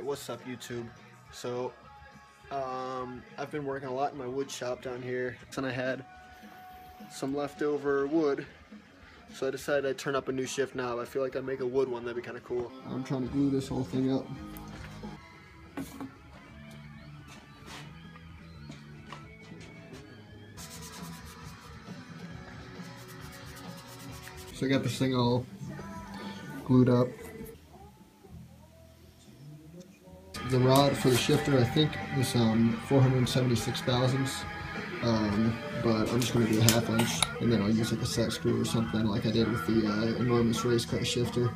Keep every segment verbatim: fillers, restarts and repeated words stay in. Alright, what's up YouTube? So, um, I've been working a lot in my wood shop down here, and I had some leftover wood, so I decided I'd turn up a new shift knob. I feel like I'd make a wood one, that'd be kind of cool. I'm trying to glue this whole thing up. So I got this thing all glued up. The rod for the shifter, I think, was um, four hundred seventy-six thousandths, um, but I'm just going to do a half inch, and then I'll use like a set screw or something like I did with the uh, enormous race cut shifter.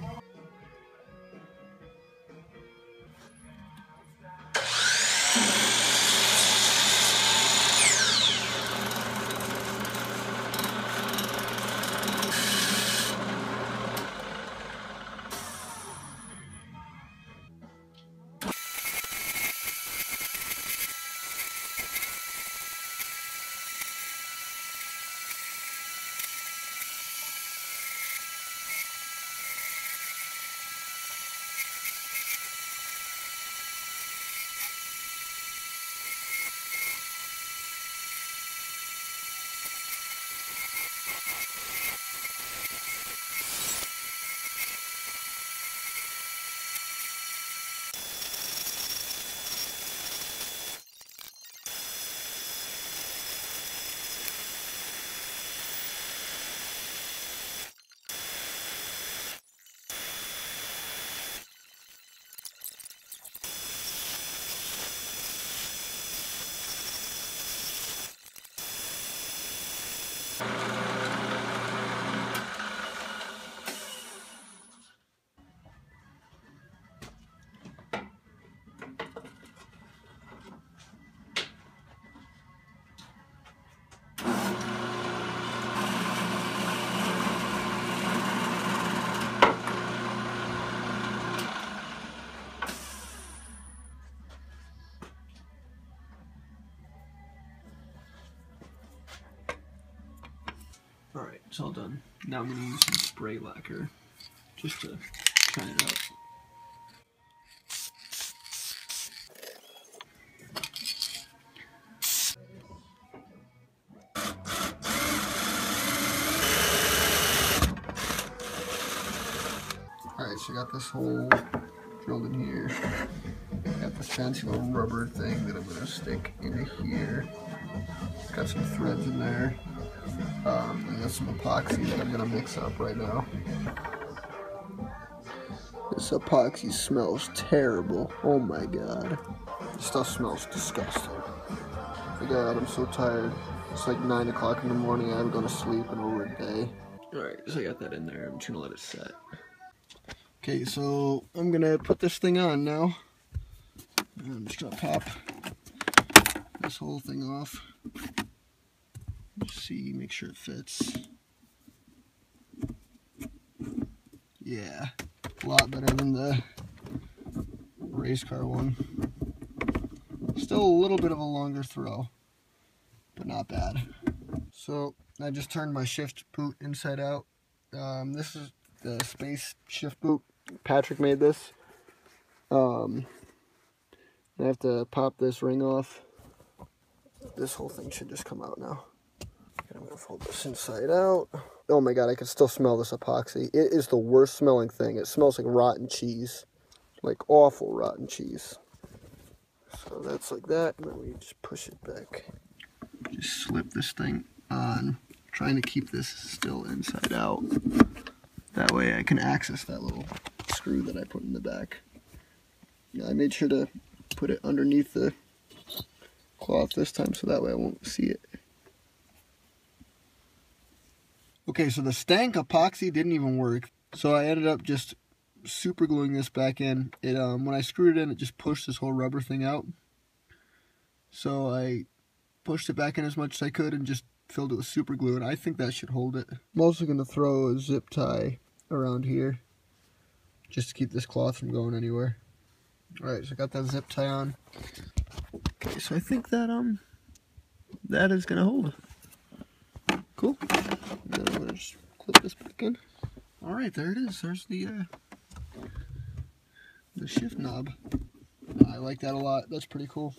Alright, it's all done. Now I'm going to use some spray lacquer just to shine it up. Alright, so I got this hole drilled in here. I got this fancy little rubber thing that I'm going to stick into here. Got some threads in there. Um, and there's some epoxy that I'm going to mix up right now. This epoxy smells terrible. Oh my god. This stuff smells disgusting. My god, I'm so tired. It's like nine o'clock in the morning. I haven't gone to sleep in over a day. Alright, so I got that in there. I'm just going to let it set. Okay, so I'm going to put this thing on now. And I'm just going to pop this whole thing off. See, make sure it fits. Yeah, a lot better than the race car one. Still a little bit of a longer throw, but not bad. So I just turned my shift boot inside out. Um, this is the space shift boot. Patrick made this. Um, I have to pop this ring off. This whole thing should just come out now. I'm gonna fold this inside out. Oh my god, I can still smell this epoxy. It is the worst smelling thing. It smells like rotten cheese. Like awful rotten cheese. So that's like that, and then we just push it back. Just slip this thing on. I'm trying to keep this still inside out. That way I can access that little screw that I put in the back. Yeah, I made sure to put it underneath the cloth this time so that way I won't see it. Okay, so the stank epoxy didn't even work, so I ended up just super gluing this back in. It um, when I screwed it in, it just pushed this whole rubber thing out. So I pushed it back in as much as I could and just filled it with super glue, and I think that should hold it. I'm also going to throw a zip tie around here just to keep this cloth from going anywhere. Alright, so I got that zip tie on. Okay, so I think that, um, that is going to hold. Cool. Then I'm gonna just clip this back in. All right, there it is. There's the uh, the shift knob. I like that a lot. That's pretty cool.